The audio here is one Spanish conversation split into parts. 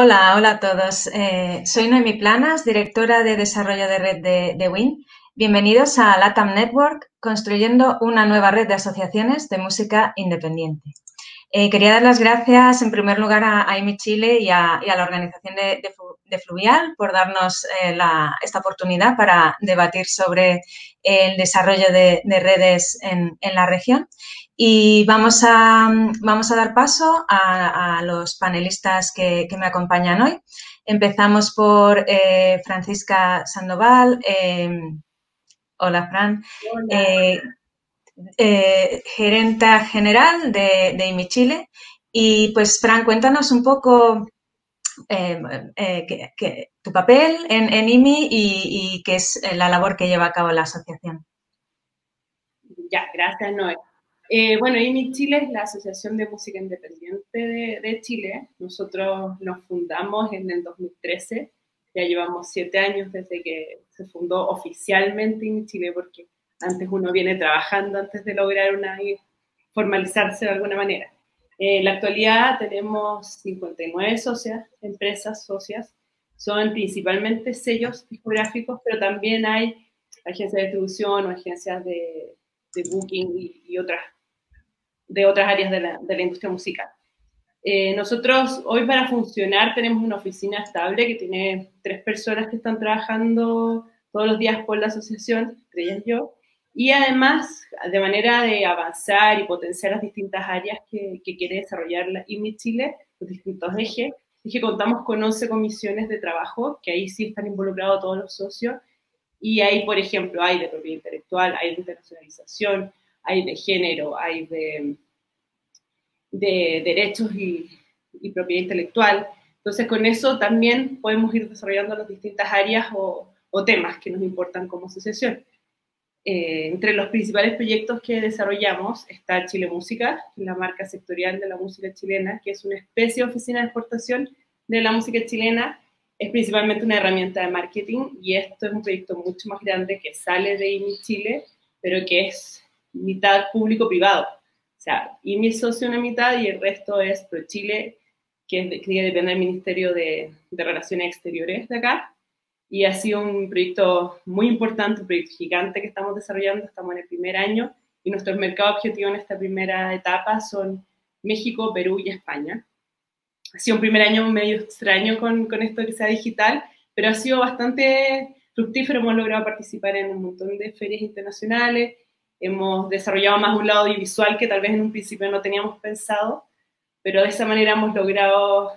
Hola, hola a todos. Soy Noemí Planas, directora de Desarrollo de Red de WIN. Bienvenidos a LATAM Network, construyendo una nueva red de asociaciones de música independiente. Quería dar las gracias, en primer lugar, a IMI Chile y a la organización de Fluvial por darnos esta oportunidad para debatir sobre el desarrollo de redes en la región. Y vamos a dar paso a los panelistas que me acompañan hoy. Empezamos por Francisca Sandoval. Hola, Fran. Hola. Gerenta general de IMI Chile. Y, pues, Fran, cuéntanos un poco tu papel en IMI y qué es la labor que lleva a cabo la asociación. Ya, gracias, Noé. Bueno, IMI Chile es la Asociación de Música Independiente de Chile. Nosotros nos fundamos en el 2013. Ya llevamos 7 años desde que se fundó oficialmente IMI Chile, porque antes uno viene trabajando antes de lograr formalizarse de alguna manera. En la actualidad tenemos 59 empresas socias. Son principalmente sellos discográficos, pero también hay agencias de distribución o agencias de booking y otras de otras áreas de la industria musical. Nosotros hoy, para funcionar, tenemos una oficina estable que tiene 3 personas que están trabajando todos los días por la asociación, entre ellas yo, y además, de manera de avanzar y potenciar las distintas áreas que quiere desarrollar la IMI Chile, los distintos ejes, es que contamos con 11 comisiones de trabajo, que ahí sí están involucrados todos los socios. Y ahí, por ejemplo, hay de propiedad intelectual, hay de internacionalización, hay de género, hay de derechos y propiedad intelectual. Entonces, con eso también podemos ir desarrollando las distintas áreas o temas que nos importan como asociación. Entre los principales proyectos que desarrollamos está Chile Música, la marca sectorial de la música chilena, que es una especie de oficina de exportación de la música chilena. Es principalmente una herramienta de marketing, y esto es un proyecto mucho más grande que sale de IMI Chile, pero que es mitad público-privado. O sea, IMI es socio una mitad y el resto es ProChile, que depende del Ministerio de Relaciones Exteriores de acá. Y ha sido un proyecto muy importante, un proyecto gigante que estamos desarrollando. Estamos en el primer año y nuestros mercados objetivos en esta primera etapa son México, Perú y España. Ha sido un primer año medio extraño con esto que sea digital, pero ha sido bastante fructífero. Hemos logrado participar en un montón de ferias internacionales, hemos desarrollado más un lado audiovisual que tal vez en un principio no teníamos pensado, pero de esa manera hemos logrado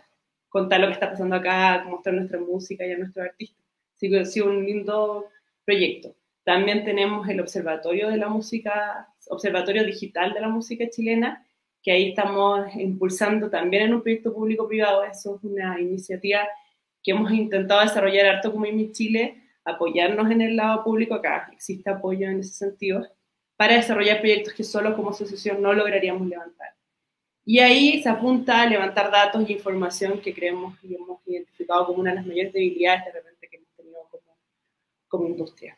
contar lo que está pasando acá, mostrar nuestra música y a nuestros artistas. Así que ha sido un lindo proyecto. También tenemos el Observatorio Digital de la Música Chilena, que ahí estamos impulsando también en un proyecto público-privado. Eso es una iniciativa que hemos intentado desarrollar harto como IMI Chile, apoyarnos en el lado público. Acá existe apoyo en ese sentido, para desarrollar proyectos que solo como asociación no lograríamos levantar. Y ahí se apunta a levantar datos e información que creemos y hemos identificado como una de las mayores debilidades de repente que hemos tenido como industria.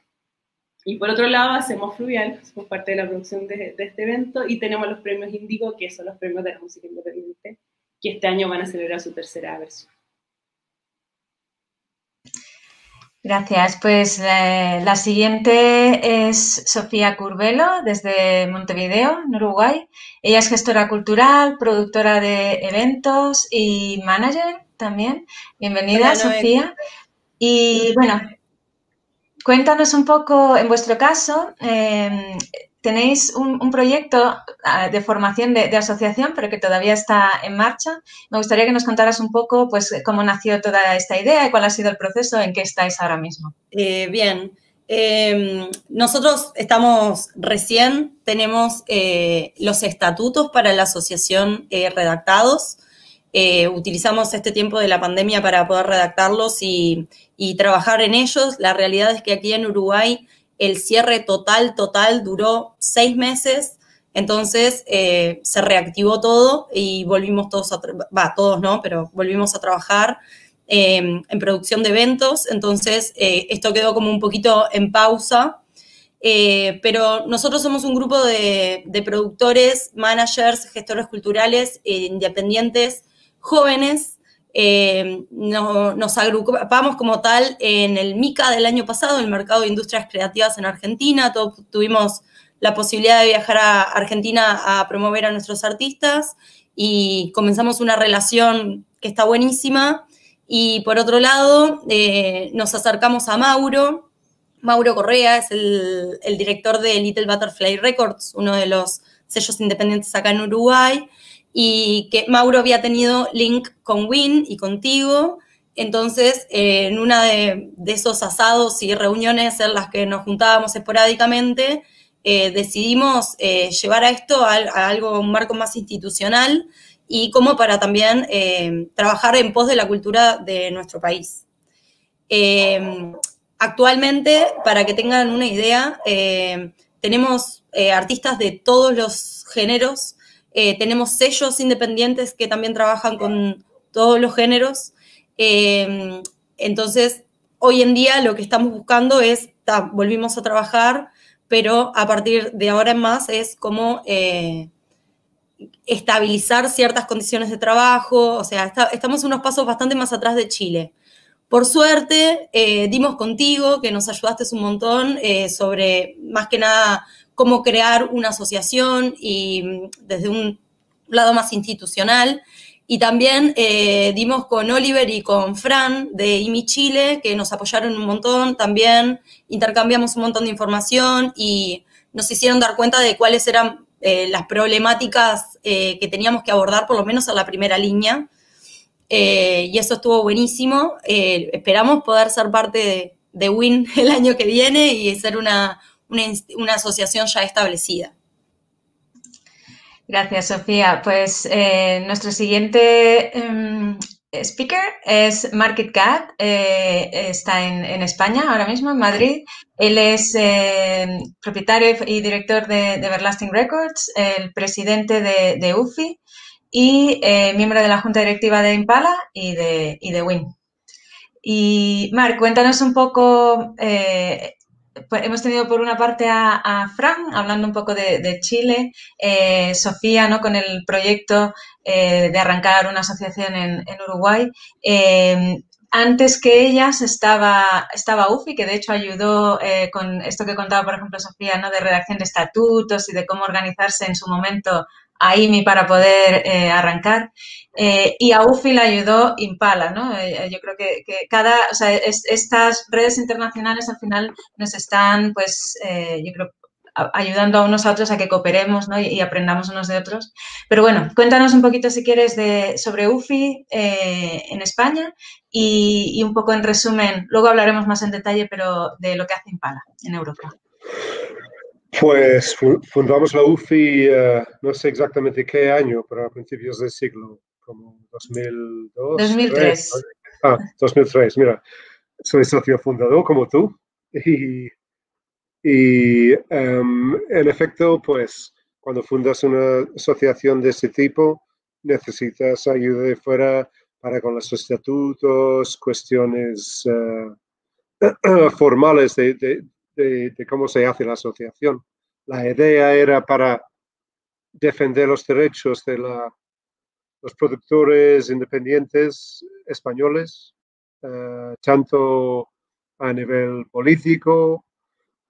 Y por otro lado, hacemos Fluvial, somos parte de la producción de este evento, y tenemos los premios Índigo, que son los premios de la música independiente, que este año van a celebrar su 3ª versión. Gracias. Pues la siguiente es Sofía Curbelo, desde Montevideo, en Uruguay. Ella es gestora cultural, productora de eventos y manager también. Bienvenida, hola, Sofía. Y bueno, cuéntanos un poco, en vuestro caso, tenéis un proyecto de formación de asociación, pero que todavía está en marcha. Me gustaría que nos contaras un poco, pues, cómo nació toda esta idea y cuál ha sido el proceso, en qué estáis ahora mismo. Bien. Nosotros estamos recién, tenemos los estatutos para la asociación redactados. Utilizamos este tiempo de la pandemia para poder redactarlos y trabajar en ellos. La realidad es que aquí en Uruguay el cierre total duró 6 meses. Entonces, se reactivó todo y volvimos todos, todos no, pero volvimos a trabajar en producción de eventos. Entonces, esto quedó como un poquito en pausa. Pero nosotros somos un grupo de productores, managers, gestores culturales, independientes, jóvenes. Nos agrupamos como tal en el MICA del año pasado, el Mercado de Industrias Creativas en Argentina. Todos tuvimos la posibilidad de viajar a Argentina a promover a nuestros artistas y comenzamos una relación que está buenísima. Y, por otro lado, nos acercamos a Mauro. Mauro Correa es el director de Little Butterfly Records, uno de los sellos independientes acá en Uruguay, y que Mauro había tenido link con WIN y contigo. Entonces, en una de esos asados y reuniones en las que nos juntábamos esporádicamente, decidimos llevar a esto a algo, un marco más institucional y como para también trabajar en pos de la cultura de nuestro país. Actualmente, para que tengan una idea, tenemos artistas de todos los géneros, tenemos sellos independientes que también trabajan con todos los géneros. Entonces, hoy en día lo que estamos buscando es, volvimos a trabajar, pero a partir de ahora en más es como estabilizar ciertas condiciones de trabajo. O sea, estamos unos pasos bastante más atrás de Chile. Por suerte, dimos contigo, que nos ayudaste un montón sobre, más que nada, cómo crear una asociación y desde un lado más institucional. Y también dimos con Oliver y con Fran de IMI Chile, que nos apoyaron un montón también, intercambiamos un montón de información y nos hicieron dar cuenta de cuáles eran las problemáticas que teníamos que abordar, por lo menos a la primera línea. Y eso estuvo buenísimo. Esperamos poder ser parte de WIN el año que viene y ser una asociación ya establecida. Gracias, Sofía. Pues nuestro siguiente speaker es Mark Kitcatt, está en España ahora mismo, en Madrid. Él es propietario y director de Everlasting Records, el presidente de UFI y miembro de la Junta Directiva de IMPALA y de WIN. Y, Mark, cuéntanos un poco... hemos tenido por una parte a Fran hablando un poco de Chile, Sofía, ¿no?, con el proyecto de arrancar una asociación en Uruguay. Antes que ellas estaba UFI, que de hecho ayudó con esto que contaba, por ejemplo, Sofía, ¿no?, de redacción de estatutos y de cómo organizarse en su momento a IMI para poder arrancar. Y a UFI le ayudó IMPALA, ¿no? Yo creo que o sea, estas redes internacionales al final nos están, pues, yo creo, ayudando a unos a otros a que cooperemos, ¿no?, y aprendamos unos de otros. Pero bueno, cuéntanos un poquito, si quieres, sobre UFI en España y un poco en resumen. Luego hablaremos más en detalle, pero de lo que hace IMPALA en Europa. Pues fundamos la UFI, no sé exactamente qué año, pero a principios del siglo, como 2002. 2003. 2003, mira, soy socio fundador como tú y en efecto, pues cuando fundas una asociación de ese tipo necesitas ayuda de fuera para con los estatutos, cuestiones formales de cómo se hace la asociación. La idea era para defender los derechos de los productores independientes españoles, tanto a nivel político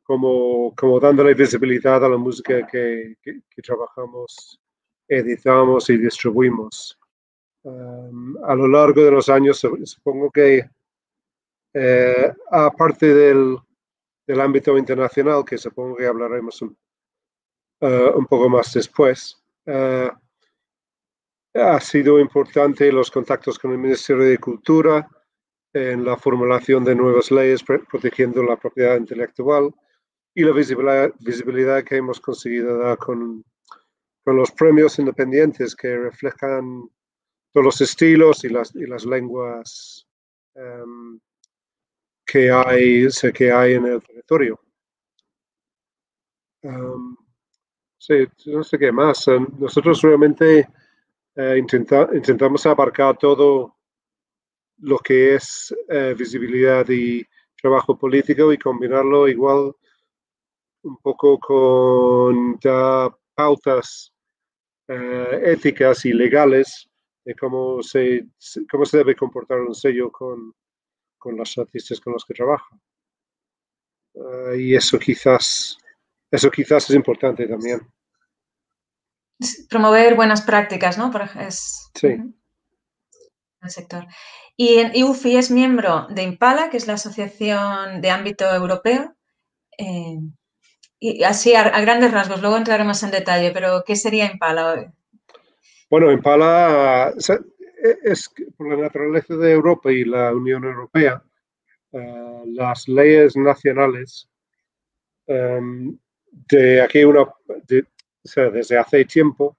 como dándole visibilidad a la música que trabajamos, editamos y distribuimos. A lo largo de los años, supongo que aparte del ámbito internacional, que supongo que hablaremos un poco más después, ha sido importante los contactos con el Ministerio de Cultura en la formulación de nuevas leyes protegiendo la propiedad intelectual y la visibilidad que hemos conseguido dar con los premios independientes que reflejan todos los estilos y las lenguas que hay en el territorio. Sí, no sé qué más. Nosotros realmente intentamos abarcar todo lo que es visibilidad y trabajo político y combinarlo igual un poco con pautas éticas y legales de cómo se debe comportar un sello con los artistas con los que trabaja. Y eso quizás es importante también. Promover buenas prácticas, ¿no? Sí. El sector. Y UFI es miembro de IMPALA, que es la asociación de ámbito europeo. Y así a grandes rasgos, luego entraré más en detalle, pero ¿qué sería IMPALA hoy? Bueno, IMPALA es por la naturaleza de Europa y la Unión Europea, las leyes nacionales desde hace tiempo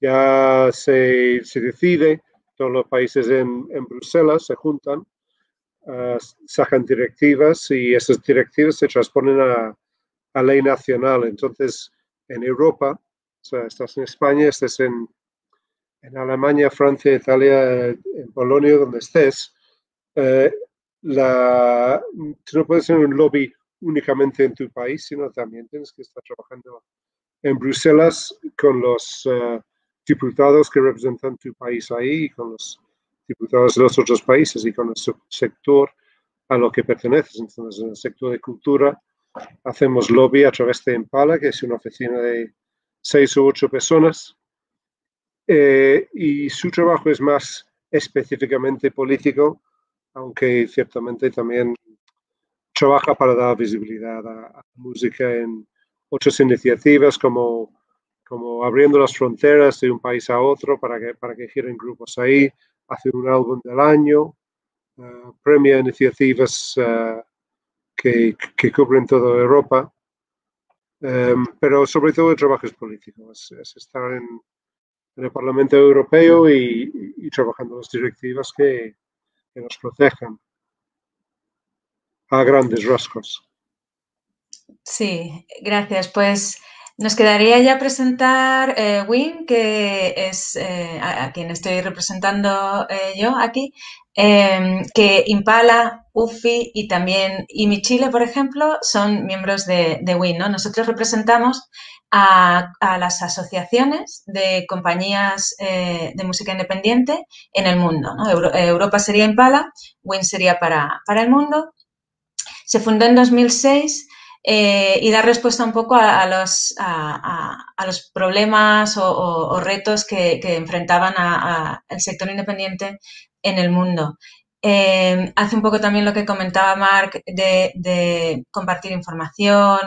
ya se decide. Todos los países en Bruselas se juntan, sacan directivas y esas directivas se transponen a ley nacional. Entonces, en Europa, estás en España, estás en Alemania, Francia, Italia, en Polonia, donde estés, tú no puedes tener un lobby únicamente en tu país, sino también tienes que estar trabajando en Bruselas con los diputados que representan tu país ahí, y con los diputados de los otros países y con el sector a lo que perteneces. Entonces, en el sector de cultura hacemos lobby a través de IMPALA, que es una oficina de 6 u 8 personas, y su trabajo es más específicamente político, aunque ciertamente también trabaja para dar visibilidad a la música en otras iniciativas como abriendo las fronteras de un país a otro para que giren grupos ahí, hace un álbum del año, premia iniciativas que cubren toda Europa, pero sobre todo el trabajo es político, es estar en el Parlamento Europeo y trabajando las directivas que nos protejan a grandes rasgos. Sí, gracias. Pues nos quedaría ya presentar WIN, que es a quien estoy representando yo aquí, que IMPALA, UFI y también IMI Chile, por ejemplo, son miembros de WIN, ¿no? Nosotros representamos a las asociaciones de compañías de música independiente en el mundo, ¿no? Europa sería IMPALA, WIN sería para el mundo. Se fundó en 2006. Y dar respuesta un poco a los problemas o retos que enfrentaban al sector independiente en el mundo. Hace un poco también lo que comentaba Mark de compartir información,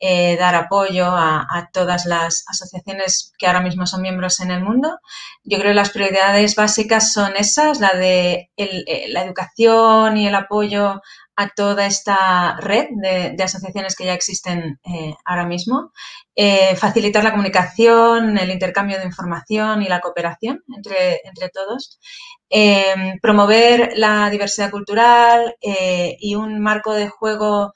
dar apoyo a todas las asociaciones que ahora mismo son miembros en el mundo. Yo creo que las prioridades básicas son esas, la de la educación y el apoyo a toda esta red de asociaciones que ya existen ahora mismo, facilitar la comunicación, el intercambio de información y la cooperación entre todos, promover la diversidad cultural y un marco de juego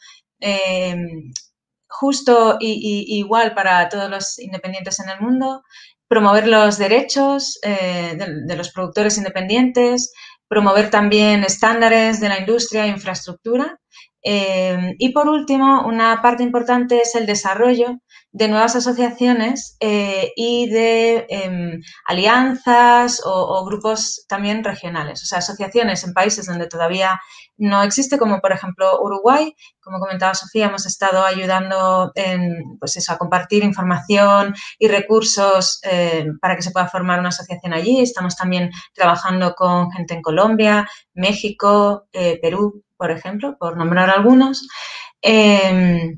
justo y igual para todos los independientes en el mundo, promover los derechos de los productores independientes, promover también estándares de la industria e infraestructura. Y, por último, una parte importante es el desarrollo de nuevas asociaciones y de alianzas o grupos también regionales. O sea, asociaciones en países donde todavía no existe, como, por ejemplo, Uruguay. Como comentaba Sofía, hemos estado ayudando a compartir información y recursos para que se pueda formar una asociación allí. Estamos también trabajando con gente en Colombia, México, Perú, por ejemplo, por nombrar algunos. Y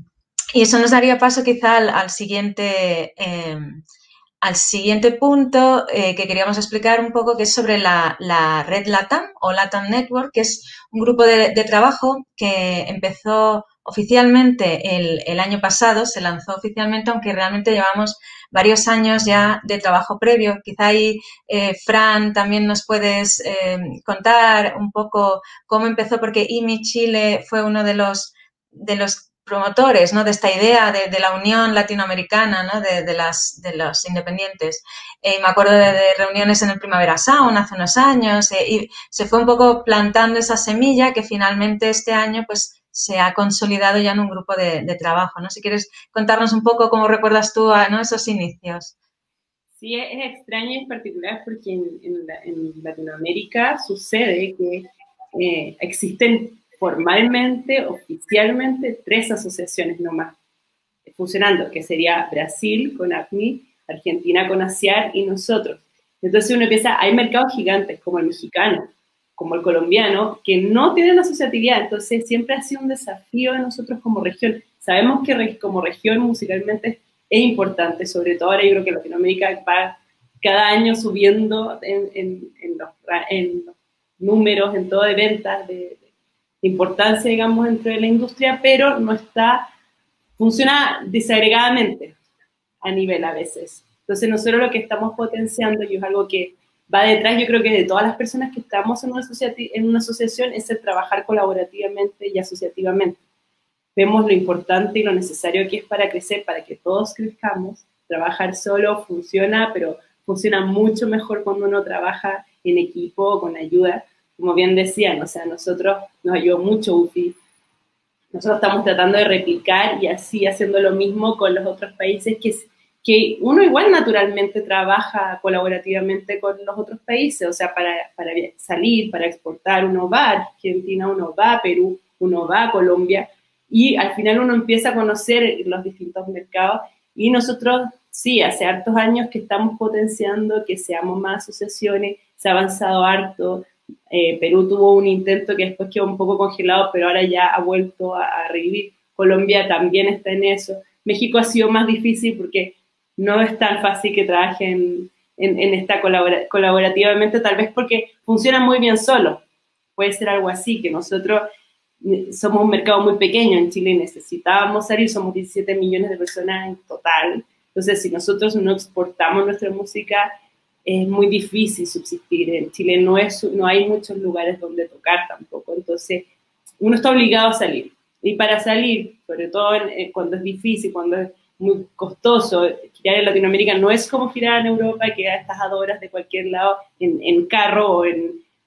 eso nos daría paso quizá al siguiente punto que queríamos explicar un poco, que es sobre la red LATAM o LATAM Network, que es un grupo de trabajo que empezó oficialmente el año pasado, se lanzó oficialmente, aunque realmente llevamos varios años ya de trabajo previo. Quizá ahí, Fran, también nos puedes contar un poco cómo empezó, porque IMI Chile fue uno de los promotores, ¿no?, de esta idea de la unión latinoamericana, ¿no?, de los independientes. Me acuerdo de reuniones en el Primavera Sound hace unos años, y se fue un poco plantando esa semilla que finalmente este año pues se ha consolidado ya en un grupo de trabajo, ¿no? Si quieres contarnos un poco cómo recuerdas tú a, ¿no?, esos inicios. Sí, es extraño y es particular porque en Latinoamérica sucede que existen formalmente, oficialmente, 3 asociaciones nomás funcionando, que sería Brasil con ACNI, Argentina con ACIAR y nosotros. Entonces uno empieza, hay mercados gigantes como el mexicano, como el colombiano, que no tienen asociatividad, entonces siempre ha sido un desafío de nosotros como región. Sabemos que como región musicalmente es importante, sobre todo ahora yo creo que Latinoamérica va cada año subiendo en los números, en todo de ventas, de importancia, digamos, dentro de la industria, pero no está, funciona desagregadamente a nivel a veces. Entonces nosotros lo que estamos potenciando, y es algo que va detrás, yo creo que de todas las personas que estamos en una asociación, es el trabajar colaborativamente y asociativamente. Vemos lo importante y lo necesario que es para crecer, para que todos crezcamos. Trabajar solo funciona, pero funciona mucho mejor cuando uno trabaja en equipo, con ayuda. Como bien decían, o sea, nosotros nos ayudó mucho UFI. Nosotros estamos tratando de replicar y así haciendo lo mismo con los otros países, que uno igual naturalmente trabaja colaborativamente con los otros países, o sea, para salir, para exportar, uno va a Argentina, uno va a Perú, uno va a Colombia, y al final uno empieza a conocer los distintos mercados. Y nosotros, sí, hace hartos años que estamos potenciando que seamos más asociaciones, se ha avanzado harto. Perú tuvo un intento que después quedó un poco congelado, pero ahora ya ha vuelto a revivir. Colombia también está en eso. México ha sido más difícil porque no es tan fácil que trabajen en esta colaborativamente, tal vez porque funciona muy bien solo. Puede ser algo así, que nosotros somos un mercado muy pequeño en Chile y necesitábamos salir, somos 17 millones de personas en total. Entonces, si nosotros no exportamos nuestra música, es muy difícil subsistir. En Chile no hay muchos lugares donde tocar tampoco. Entonces, uno está obligado a salir. Y para salir, sobre todo cuando es difícil, cuando es muy costoso, girar en Latinoamérica no es como girar en Europa, que a estas 2 horas de cualquier lado, en carro o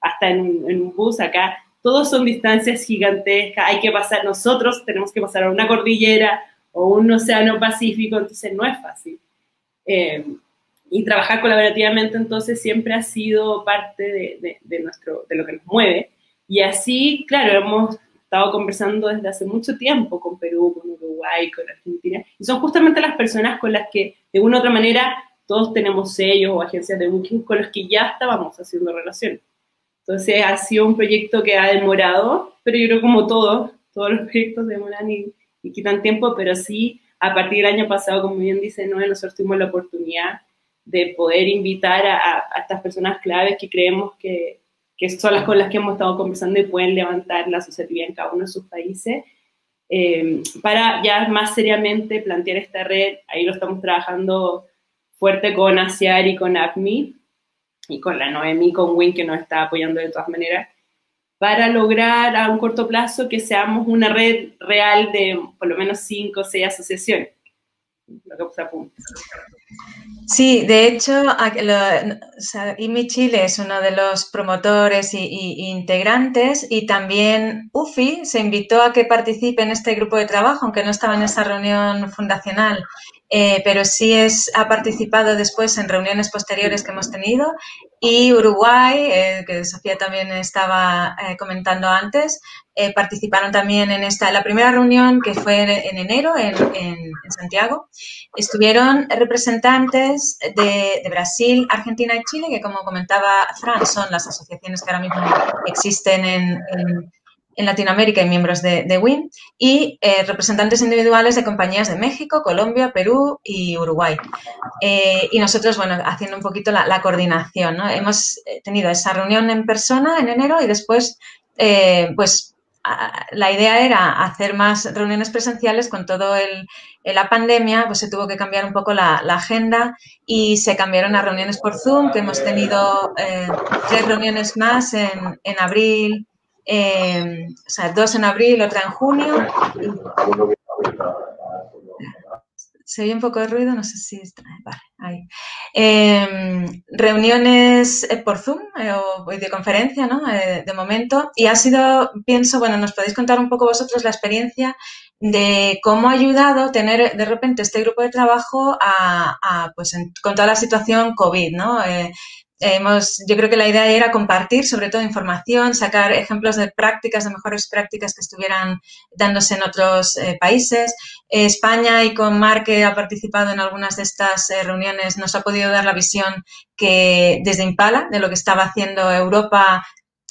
hasta en un bus. Acá todos son distancias gigantescas. Hay que pasar, nosotros tenemos que pasar a una cordillera o un océano Pacífico, entonces no es fácil. Y trabajar colaborativamente, entonces, siempre ha sido parte de lo que nos mueve. Y así, claro, hemos estado conversando desde hace mucho tiempo con Perú, con Uruguay, con Argentina. Y son justamente las personas con las que, de una u otra manera, todos tenemos sellos o agencias de booking con los que ya estábamos haciendo relación. Entonces, ha sido un proyecto que ha demorado, pero yo creo como todos los proyectos demoran y quitan tiempo, pero sí, a partir del año pasado, como bien dice Noé, nosotros tuvimos la oportunidad de poder invitar a estas personas claves que creemos que son las con las que hemos estado conversando y pueden levantar la asociatividad en cada uno de sus países, para ya más seriamente plantear esta red. Ahí lo estamos trabajando fuerte con ACIAR y con ACMI, y con la Noemí, con WIN, que nos está apoyando de todas maneras, para lograr a un corto plazo que seamos una red real de por lo menos 5 o 6 asociaciones. Lo que se apunta. Sí, de hecho, IMI Chile es uno de los promotores y integrantes, y también UFI se invitó a que participe en este grupo de trabajo, aunque no estaba en esa reunión fundacional, pero sí ha participado después en reuniones posteriores que hemos tenido, y Uruguay, que Sofía también estaba comentando antes, participaron también la primera reunión, que fue en enero en Santiago. Estuvieron representantes de Brasil, Argentina y Chile, que como comentaba Fran, son las asociaciones que ahora mismo existen en Latinoamérica y miembros de WIN, y representantes individuales de compañías de México, Colombia, Perú y Uruguay. Y nosotros, bueno, haciendo un poquito la coordinación, ¿no? Hemos tenido esa reunión en persona en enero y después, pues, la idea era hacer más reuniones presenciales. Con todo la pandemia, pues se tuvo que cambiar un poco la agenda y se cambiaron a reuniones por Zoom, que hemos tenido 3 reuniones más en abril, o sea, 2 en abril, otra en junio. Se oye un poco de ruido, no sé si está, vale, ahí. Reuniones por Zoom o videoconferencia, ¿no? De momento. Y ha sido, pienso, bueno, nos podéis contar un poco vosotros la experiencia de cómo ha ayudado tener de repente este grupo de trabajo pues con toda la situación COVID, ¿no? Yo creo que la idea era compartir, sobre todo, información, sacar ejemplos de prácticas, de mejores prácticas que estuvieran dándose en otros países. España, y con Mark, que ha participado en algunas de estas reuniones, nos ha podido dar la visión que desde IMPALA de lo que estaba haciendo Europa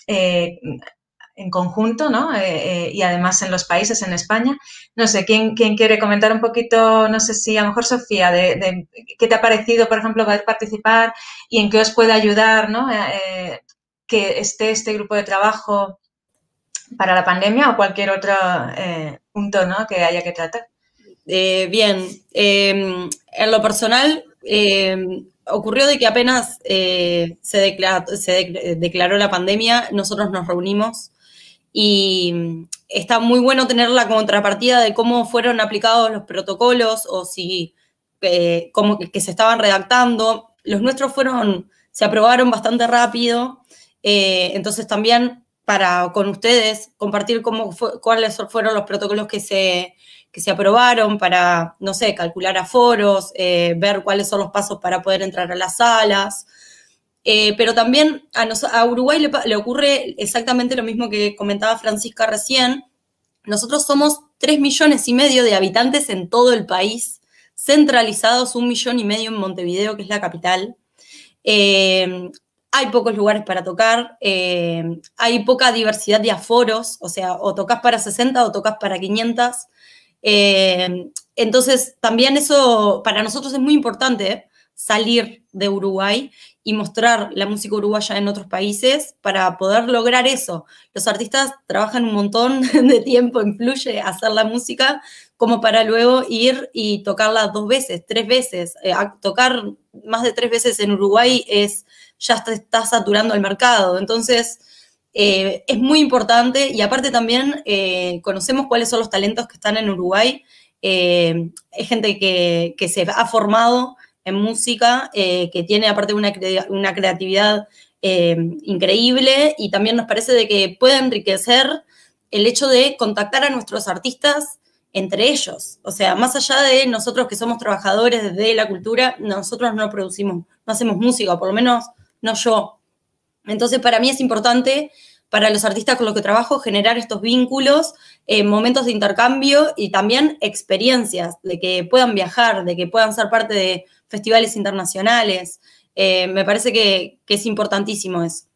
en conjunto, ¿no? Y además en los países, en España. No sé, ¿quién quiere comentar un poquito? No sé si a lo mejor Sofía, de qué te ha parecido, por ejemplo, poder participar y en qué os puede ayudar, ¿no? Que esté este grupo de trabajo para la pandemia o cualquier otro punto, ¿no?, que haya que tratar. Bien, en lo personal, ocurrió de que apenas se declaró la pandemia, nosotros nos reunimos. Y está muy bueno tener la contrapartida de cómo fueron aplicados los protocolos o si como que se estaban redactando. Los nuestros se aprobaron bastante rápido. Entonces, también para con ustedes compartir cuáles fueron los protocolos que se aprobaron para, no sé, calcular aforos, ver cuáles son los pasos para poder entrar a las salas. Pero también a Uruguay le ocurre exactamente lo mismo que comentaba Francisca recién. Nosotros somos 3,5 millones de habitantes en todo el país, centralizados 1,5 millones en Montevideo, que es la capital. Hay pocos lugares para tocar, hay poca diversidad de aforos, o sea, o tocas para 60 o tocas para 500. Entonces, también eso para nosotros es muy importante, salir de Uruguay y mostrar la música uruguaya en otros países para poder lograr eso. Los artistas trabajan un montón de tiempo, influye hacer la música, como para luego ir y tocarla 2 veces, 3 veces. Tocar más de 3 veces en Uruguay ya está saturando el mercado. Entonces, es muy importante y aparte también conocemos cuáles son los talentos que están en Uruguay. Hay gente que se ha formado en música, que tiene aparte una creatividad increíble, y también nos parece de que puede enriquecer el hecho de contactar a nuestros artistas entre ellos. O sea, más allá de nosotros que somos trabajadores de la cultura, nosotros no producimos, no hacemos música, o por lo menos no yo. Entonces, para mí es importante, para los artistas con los que trabajo, generar estos vínculos, momentos de intercambio y también experiencias, de que puedan viajar, de que puedan ser parte de festivales internacionales. Me parece que es importantísimo eso.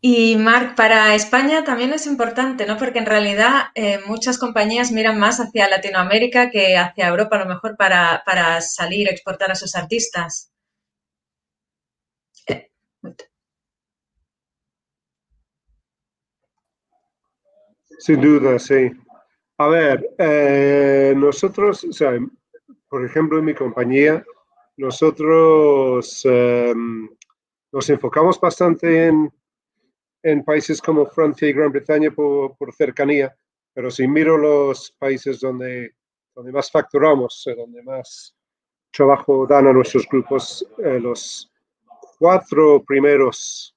Y, Mark, para España también es importante, ¿no? Porque en realidad muchas compañías miran más hacia Latinoamérica que hacia Europa, a lo mejor, para salir, exportar a sus artistas. Sin duda, sí. A ver, nosotros, o sea, por ejemplo, en mi compañía, nosotros nos enfocamos bastante en países como Francia y Gran Bretaña por cercanía, pero si miro los países donde más facturamos, donde más trabajo dan a nuestros grupos, los 4 primeros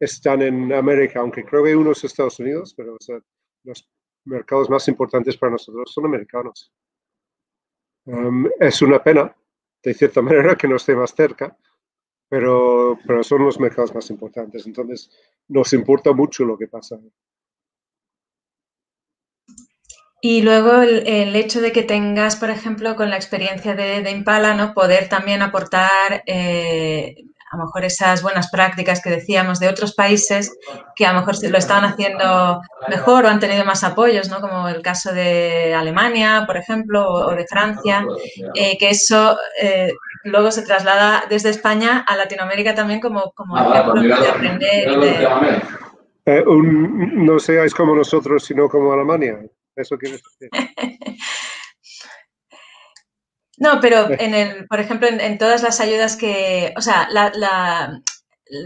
están en América, aunque creo que uno es Estados Unidos, pero o sea, los mercados más importantes para nosotros son americanos. Es una pena, de cierta manera, que no esté más cerca, pero son los mercados más importantes. Entonces, nos importa mucho lo que pasa. Y luego el hecho de que tengas, por ejemplo, con la experiencia de IMPALA, ¿no?, poder también aportar a lo mejor esas buenas prácticas que decíamos de otros países que a lo mejor lo estaban haciendo mejor o han tenido más apoyos, ¿no?, como el caso de Alemania, por ejemplo, o de Francia, que eso luego se traslada desde España a Latinoamérica también como ejemplo de aprender No seáis como nosotros, sino como Alemania. Eso quiere decir. No, pero en el, por ejemplo, en todas las ayudas que, o sea,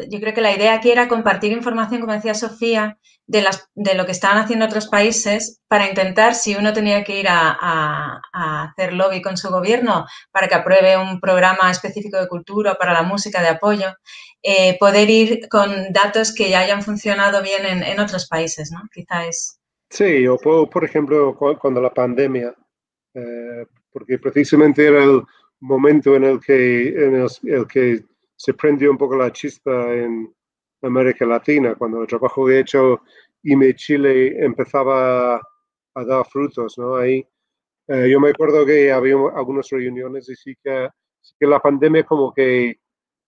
yo creo que la idea aquí era compartir información, como decía Sofía, de lo que estaban haciendo otros países para intentar, si uno tenía que ir a hacer lobby con su gobierno para que apruebe un programa específico de cultura para la música de apoyo, poder ir con datos que ya hayan funcionado bien en otros países, ¿no? Quizá es... Sí, o por ejemplo, cuando la pandemia... porque precisamente era el momento en el que, se prendió un poco la chispa en América Latina, cuando el trabajo que he hecho IMI Chile empezaba a dar frutos, ¿no? Ahí, yo me acuerdo que había algunas reuniones y sí que la pandemia como que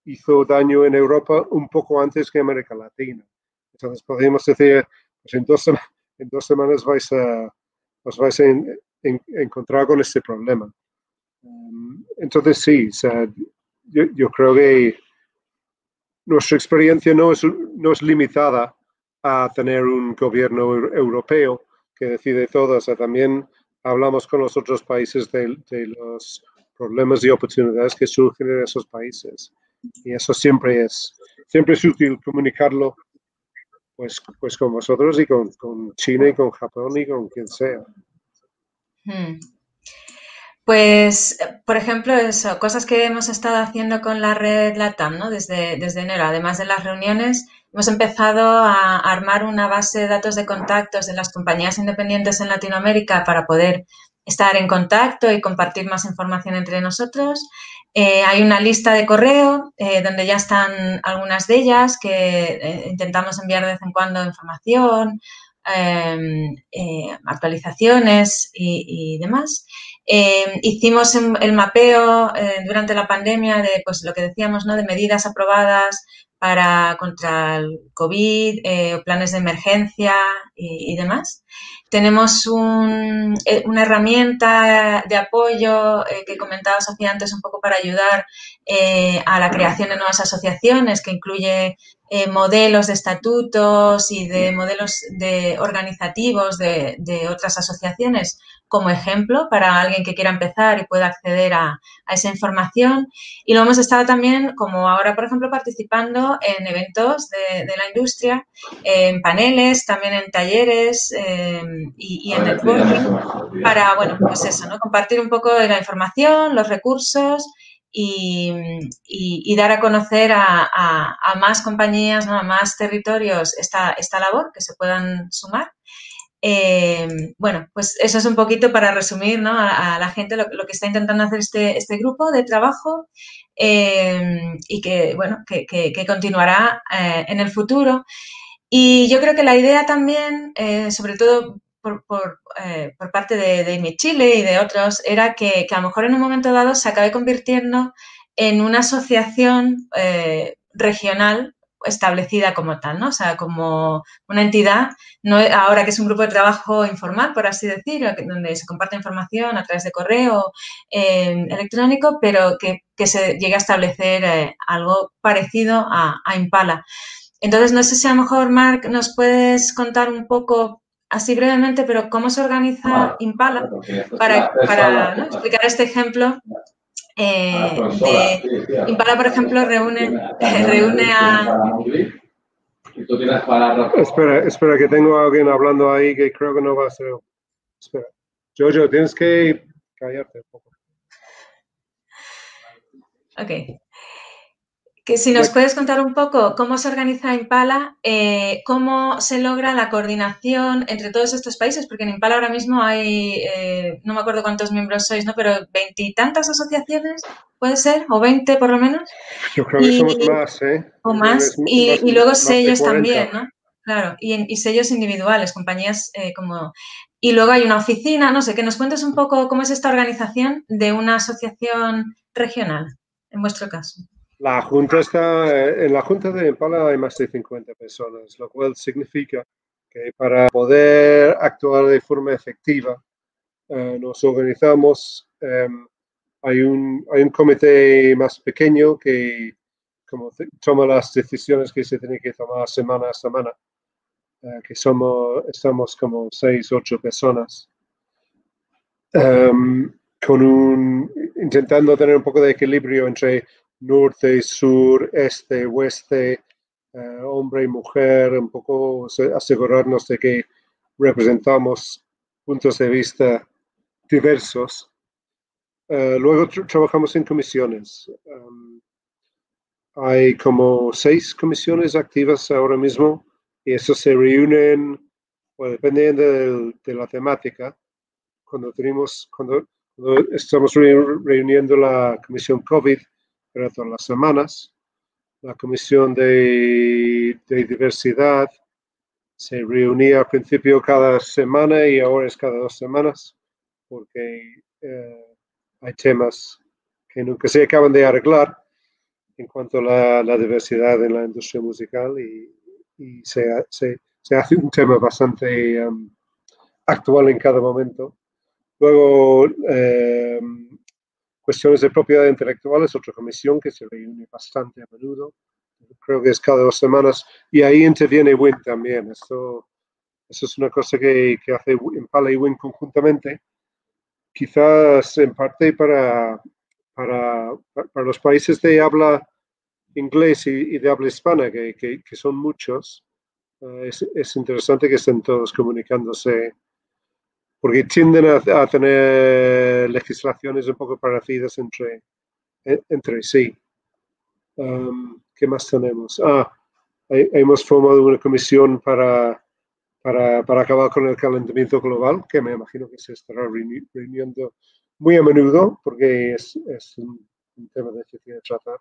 hizo daño en Europa un poco antes que América Latina. Entonces podríamos decir, pues en dos semanas os vais a encontrar con este problema. Entonces sí, o sea, yo creo que nuestra experiencia no es limitada a tener un gobierno europeo que decide todo, o sea, también hablamos con los otros países de los problemas y oportunidades que surgen en esos países, y eso siempre es útil comunicarlo pues con vosotros y con China y con Japón y con quien sea. Pues, por ejemplo, eso, cosas que hemos estado haciendo con la red LATAM, ¿no? Desde enero, además de las reuniones, hemos empezado a armar una base de datos de contactos de las compañías independientes en Latinoamérica para poder estar en contacto y compartir más información entre nosotros. Hay una lista de correo donde ya están algunas de ellas que intentamos enviar de vez en cuando información, actualizaciones y demás. Hicimos el mapeo durante la pandemia de, pues, lo que decíamos, ¿no?, de medidas aprobadas contra el COVID, planes de emergencia y demás. Tenemos una herramienta de apoyo que comentaba Sofía antes, un poco para ayudar a la creación de nuevas asociaciones, que incluye modelos de estatutos y de modelos organizativos de otras asociaciones, como ejemplo para alguien que quiera empezar y pueda acceder a esa información. Y lo hemos estado también, como ahora, por ejemplo, participando en eventos de la industria, en paneles, también en talleres y en networking, para, bueno, pues eso, ¿no?, compartir un poco de la información, los recursos y dar a conocer a más compañías, ¿no?, a más territorios esta labor, que se puedan sumar. Bueno, pues eso es un poquito para resumir, ¿no?, a la gente lo que está intentando hacer este grupo de trabajo y que, bueno, que continuará en el futuro. Y yo creo que la idea también, sobre todo por parte de IMI Chile y de otros, era que a lo mejor en un momento dado se acabe convirtiendo en una asociación regional establecida como tal, ¿no? O sea, como una entidad, no ahora que es un grupo de trabajo informal, por así decirlo, donde se comparte información a través de correo electrónico, pero que se llegue a establecer algo parecido a IMPALA. Entonces, no sé si a lo mejor, Mark, nos puedes contar un poco, así brevemente, pero cómo se organiza IMPALA para, ¿no?, explicar este ejemplo. IMPALA, por ejemplo, reúne a... Espera, que tengo a alguien hablando ahí que creo que no va a ser... Espera. Jojo, tienes que callarte un poco. Ok. Que si nos puedes contar un poco cómo se organiza IMPALA, cómo se logra la coordinación entre todos estos países, porque en IMPALA ahora mismo hay, no me acuerdo cuántos miembros sois, ¿no?, pero 20 y tantas asociaciones, ¿puede ser? ¿O 20 por lo menos? Yo creo que somos más, ¿eh? O más, y luego sellos también, ¿no? Claro, y sellos individuales, compañías como... Y luego hay una oficina, no sé, que nos cuentes un poco cómo es esta organización de una asociación regional, en vuestro caso. La junta en la junta de IMPALA hay más de 50 personas, lo cual significa que para poder actuar de forma efectiva nos organizamos. Hay un comité más pequeño que toma las decisiones que se tienen que tomar semana a semana. que estamos como 6 u 8 personas, intentando tener un poco de equilibrio entre norte y sur, este, oeste, hombre y mujer, un poco asegurarnos de que representamos puntos de vista diversos. Luego trabajamos en comisiones. Hay como 6 comisiones activas ahora mismo y eso se reúnen, bueno, dependiendo de la temática. Cuando estamos reuniendo la comisión COVID para todas las semanas, la comisión de diversidad se reunía al principio cada semana y ahora es cada 2 semanas porque hay temas que nunca se acaban de arreglar en cuanto a la diversidad en la industria musical y se hace un tema bastante actual en cada momento. Luego, cuestiones de propiedad intelectual es otra comisión que se reúne bastante a menudo, creo que es cada 2 semanas, y ahí interviene WIN también. Eso es una cosa que hace IMPALA y WIN conjuntamente, quizás en parte para los países de habla inglés y de habla hispana, que son muchos. Es interesante que estén todos comunicándose, porque tienden a tener legislaciones un poco parecidas entre sí. ¿Qué más tenemos? Hemos formado una comisión para acabar con el calentamiento global, que me imagino que se estará reuniendo muy a menudo, porque es un tema de que tiene que tratar.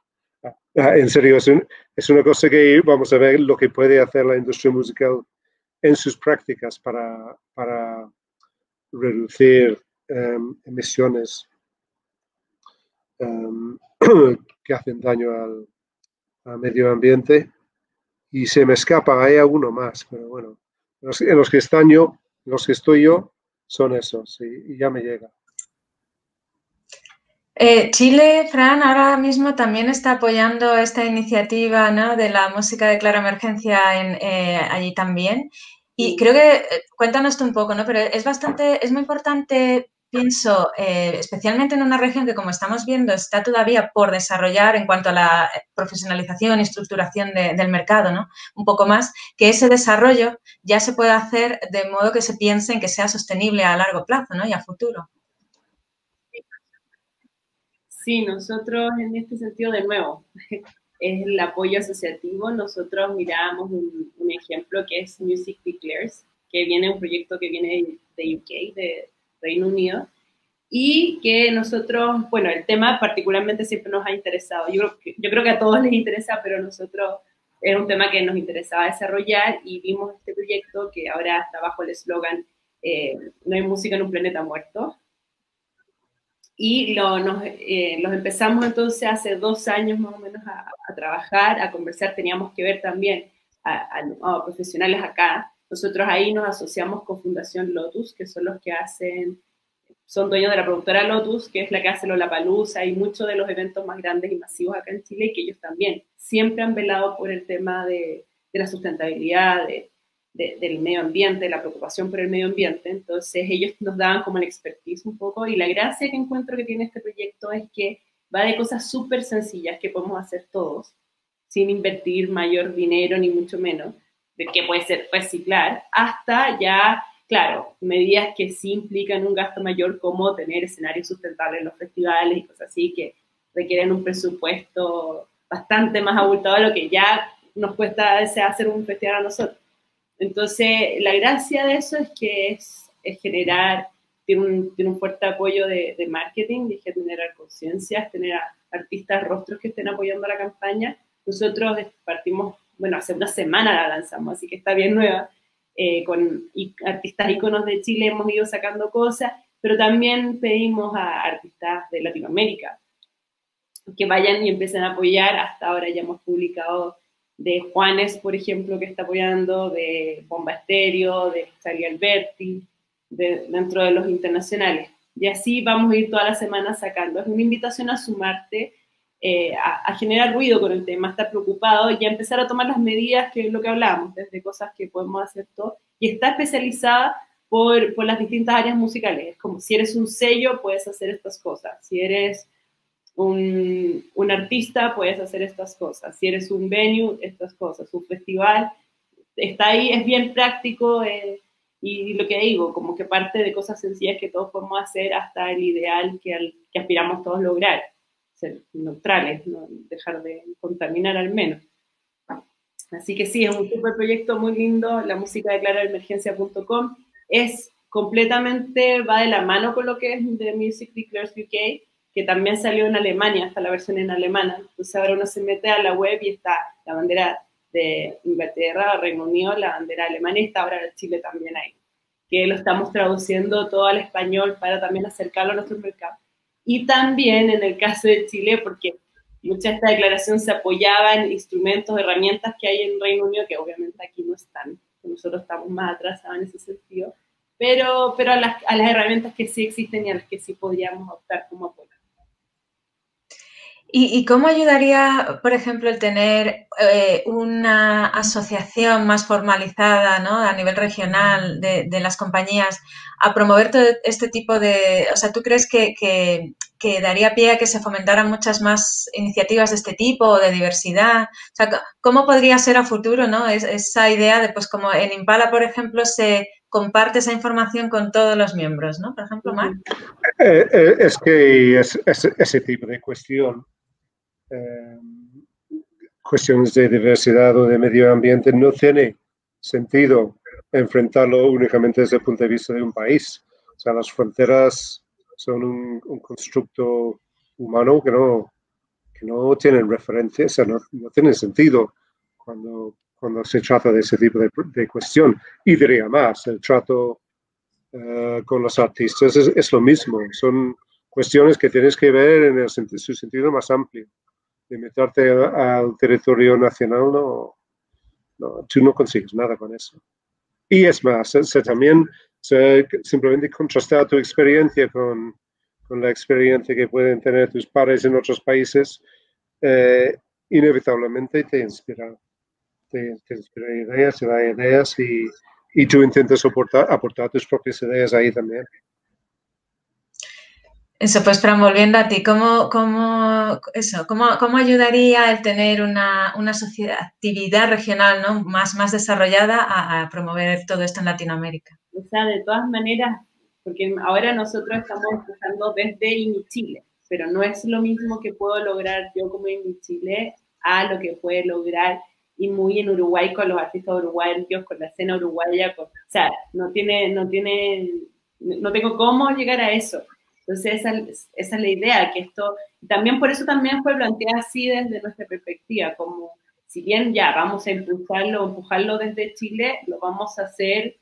En serio, es una cosa que vamos a ver lo que puede hacer la industria musical en sus prácticas para reducir emisiones que hacen daño al medio ambiente. Y se me escapa, hay alguno más, pero bueno, los que estoy yo son esos y ya me llega. Chile, Fran, ahora mismo también está apoyando esta iniciativa, ¿no?, de la música de clara emergencia allí también. Y creo que, cuéntanos tú un poco, ¿no?, pero es muy importante, pienso, especialmente en una región que, como estamos viendo, está todavía por desarrollar en cuanto a la profesionalización y estructuración del mercado, ¿no?, un poco más, que ese desarrollo ya se pueda hacer de modo que se piense en que sea sostenible a largo plazo, ¿no?, y a futuro. Sí, nosotros en este sentido, de nuevo, es el apoyo asociativo. Nosotros mirábamos un ejemplo que es Music Declares, que viene un proyecto que viene de UK, de Reino Unido, y que nosotros, bueno, el tema particularmente siempre nos ha interesado. Yo creo que a todos les interesa, pero nosotros es un tema que nos interesaba desarrollar y vimos este proyecto que ahora está bajo el eslogan No hay música en un planeta muerto. Y los empezamos entonces hace 2 años más o menos a trabajar, a conversar. Teníamos que ver también a profesionales acá. Nosotros ahí nos asociamos con Fundación Lotus, que son los que son dueños de la productora Lotus, que es la que hace Lollapalooza y muchos de los eventos más grandes y masivos acá en Chile, y que ellos también siempre han velado por el tema de la sustentabilidad, del medio ambiente, la preocupación por el medio ambiente. Entonces ellos nos daban como el expertise un poco, y la gracia que encuentro que tiene este proyecto es que va de cosas súper sencillas que podemos hacer todos, sin invertir mayor dinero ni mucho menos, de que puede ser reciclar, hasta ya, claro, medidas que sí implican un gasto mayor, como tener escenarios sustentables en los festivales y cosas así, que requieren un presupuesto bastante más abultado de lo que ya nos cuesta a veces hacer un festival a nosotros. Entonces, la gracia de eso es que es generar, tiene un fuerte apoyo de marketing, y es generar conciencia, es tener artistas, rostros que estén apoyando la campaña. Nosotros partimos, bueno, hace una semana la lanzamos, así que está bien nueva. Con artistas íconos de Chile hemos ido sacando cosas, pero también pedimos a artistas de Latinoamérica que vayan y empiecen a apoyar. Hasta ahora ya hemos publicado de Juanes, por ejemplo, que está apoyando, de Bomba Estéreo, de Charlie Alberti, dentro de los internacionales. Y así vamos a ir toda la semana sacando. Es una invitación a sumarte a generar ruido con el tema, a estar preocupado y a empezar a tomar las medidas, que es lo que hablábamos, desde cosas que podemos hacer todos, y está especializada por las distintas áreas musicales. Es como, si eres un sello, puedes hacer estas cosas. Si eres un artista, puedes hacer estas cosas. Si eres un venue, estas cosas. Un festival, está ahí, es bien práctico, y lo que digo, como que parte de cosas sencillas que todos podemos hacer hasta el ideal que aspiramos todos lograr. Ser neutrales, ¿no? Dejar de contaminar al menos. Así que sí, es un super proyecto muy lindo, la música declara emergencia.com. Es completamente, va de la mano con lo que es de Music Declares UK, que también salió en Alemania, hasta la versión en alemana. Entonces ahora uno se mete a la web y está la bandera de Inglaterra, Reino Unido, la bandera alemana, y está ahora Chile también ahí. Que lo estamos traduciendo todo al español para también acercarlo a nuestro mercado. Y también en el caso de Chile, porque mucha de esta declaración se apoyaba en instrumentos, herramientas que hay en Reino Unido, que obviamente aquí no están. Nosotros estamos más atrasados en ese sentido, pero a las herramientas que sí existen y a las que sí podríamos optar como apoyo. ¿Y cómo ayudaría, por ejemplo, el tener una asociación más formalizada, ¿no?, a nivel regional de las compañías a promover todo este tipo de... O sea, ¿tú crees que daría pie a que se fomentaran muchas más iniciativas de este tipo, de diversidad? O sea, ¿cómo podría ser a futuro, ¿no?, esa idea de, pues, como en Impala, por ejemplo, se comparte esa información con todos los miembros, ¿no? Por ejemplo, Mark. Es que ese tipo de cuestión, cuestiones de diversidad o de medio ambiente, no tiene sentido enfrentarlo únicamente desde el punto de vista de un país. O sea, las fronteras son un constructo humano que no tienen referencia, o sea, no tiene sentido cuando se trata de ese tipo de cuestión. Y diría más, el trato con los artistas es lo mismo. Son cuestiones que tienes que ver en su sentido más amplio. Limitarte al territorio nacional, no, tú no consigues nada con eso. Y es más, simplemente contrastar tu experiencia con la experiencia que pueden tener tus pares en otros países, inevitablemente te inspira. Te inspira ideas, te da ideas y tú intentas aportar tus propias ideas ahí también. Eso, pues, Fran, volviendo a ti, ¿cómo ayudaría el tener una actividad regional, ¿no?, más desarrollada a promover todo esto en Latinoamérica? O sea, de todas maneras, porque ahora nosotros estamos empezando desde IMI Chile, pero no es lo mismo que puedo lograr yo como IMI Chile a lo que puede lograr y muy en Uruguay, con los artistas uruguayos, con la escena uruguaya, o sea, no tengo cómo llegar a eso. Entonces, esa es la idea, que esto, también por eso también fue planteada así desde nuestra perspectiva, como, si bien ya vamos a empujarlo desde Chile, lo vamos a hacer,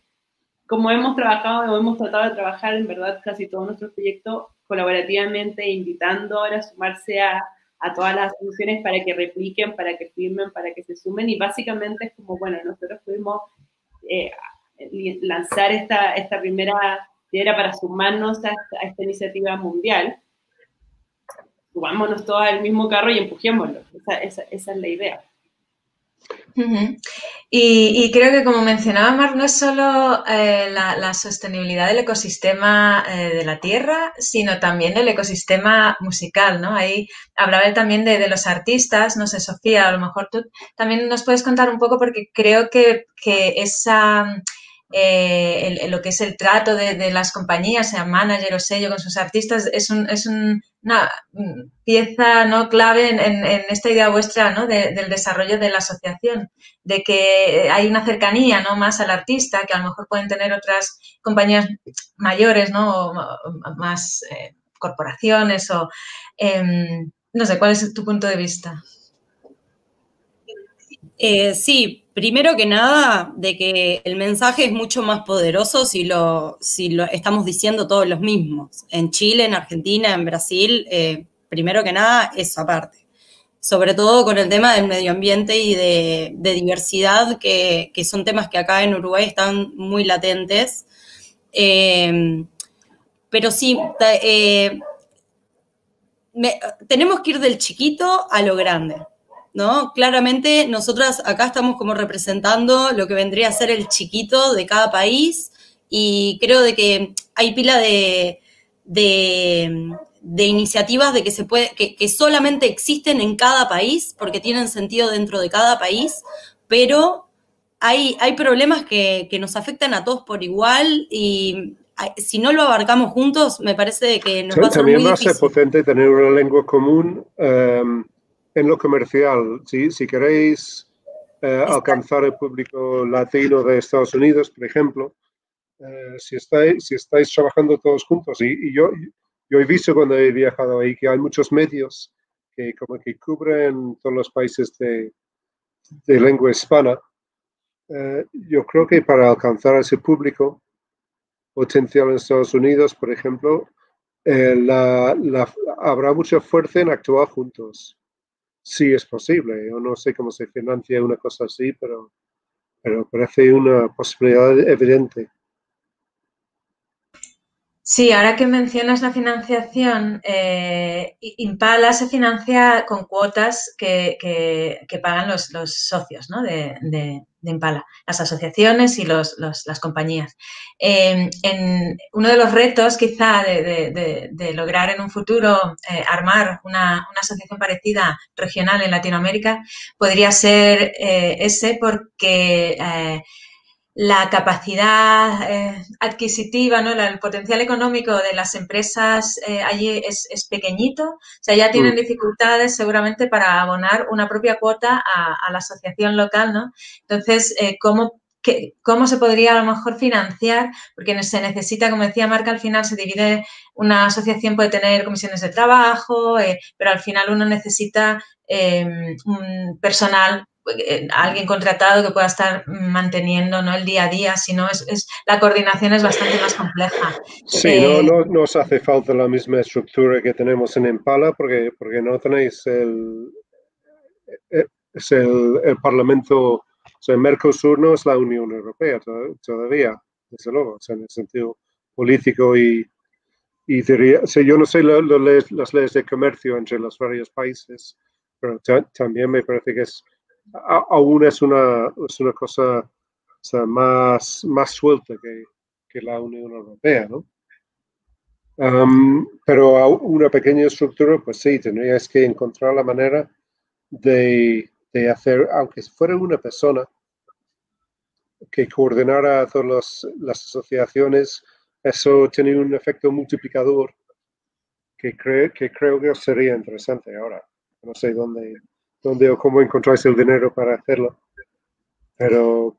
como hemos trabajado, o hemos tratado de trabajar, en verdad, casi todos nuestros proyectos colaborativamente, invitando ahora a sumarse a todas las soluciones para que repliquen, para que firmen, para que se sumen, y básicamente es como, bueno, nosotros pudimos lanzar esta primera piedra para sumarnos a esta iniciativa mundial. Subámonos todos al mismo carro y empujémoslo, esa es la idea. Uh-huh. Y creo que, como mencionaba Mark, no es solo la sostenibilidad del ecosistema de la tierra, sino también el ecosistema musical, ¿no? Ahí hablaba él también de los artistas, no sé, Sofía, a lo mejor tú también nos puedes contar un poco, porque creo que esa... lo que es el trato de las compañías, sea manager o sello, con sus artistas, es una pieza, ¿no?, clave en esta idea vuestra, ¿no?, del desarrollo de la asociación, de que hay una cercanía, ¿no?, más al artista, que a lo mejor pueden tener otras compañías mayores, ¿no?, o más corporaciones, o no sé, ¿cuál es tu punto de vista? Sí, primero que nada, de que el mensaje es mucho más poderoso si lo estamos diciendo todos los mismos. En Chile, en Argentina, en Brasil, primero que nada, eso aparte. Sobre todo con el tema del medio ambiente y de diversidad, que son temas que acá en Uruguay están muy latentes. Pero sí... tenemos que ir del chiquito a lo grande, ¿no? Claramente nosotras acá estamos como representando lo que vendría a ser el chiquito de cada país y creo de que hay pila de iniciativas de que se puede, que solamente existen en cada país porque tienen sentido dentro de cada país, pero hay problemas que nos afectan a todos por igual y si no lo abarcamos juntos, me parece que nos va a ser muy difícil. También va a ser potente tener una lengua común en lo comercial. Si queréis alcanzar el público latino de Estados Unidos, por ejemplo, si estáis trabajando todos juntos. Y yo he visto cuando he viajado ahí que hay muchos medios que como que cubren todos los países de lengua hispana. Yo creo que para alcanzar a ese público potencial en Estados Unidos, por ejemplo, habrá mucha fuerza en actuar juntos. Sí, es posible. Yo no sé cómo se financia una cosa así, pero parece una posibilidad evidente. Sí, ahora que mencionas la financiación, IMPALA se financia con cuotas que pagan los socios, ¿no? de IMPALA, las asociaciones y las compañías. En uno de los retos quizá de lograr en un futuro armar una asociación parecida regional en Latinoamérica podría ser ese porque... la capacidad adquisitiva, ¿no? El potencial económico de las empresas allí es pequeñito. O sea, ya tienen dificultades seguramente para abonar una propia cuota a la asociación local, ¿no? Entonces, ¿cómo se podría a lo mejor financiar? Porque se necesita, como decía Marca, al final se divide, una asociación puede tener comisiones de trabajo, pero al final uno necesita un personal, alguien contratado que pueda estar manteniendo, ¿no?, el día a día, si no la coordinación es bastante más compleja. Sí, no nos hace falta la misma estructura que tenemos en IMPALA porque no tenéis el Parlamento, o sea, Mercosur no es la Unión Europea todavía, desde luego, o sea, en el sentido político y diría, o sea, yo no sé las leyes de comercio entre los varios países, pero también me parece que aún es una cosa, o sea, más suelta que la Unión Europea, ¿no? Pero a una pequeña estructura, pues sí, tendrías que encontrar la manera de hacer, aunque fuera una persona, que coordinara a todas las asociaciones. Eso tiene un efecto multiplicador que creo que sería interesante ahora. No sé dónde o cómo encontráis el dinero para hacerlo, pero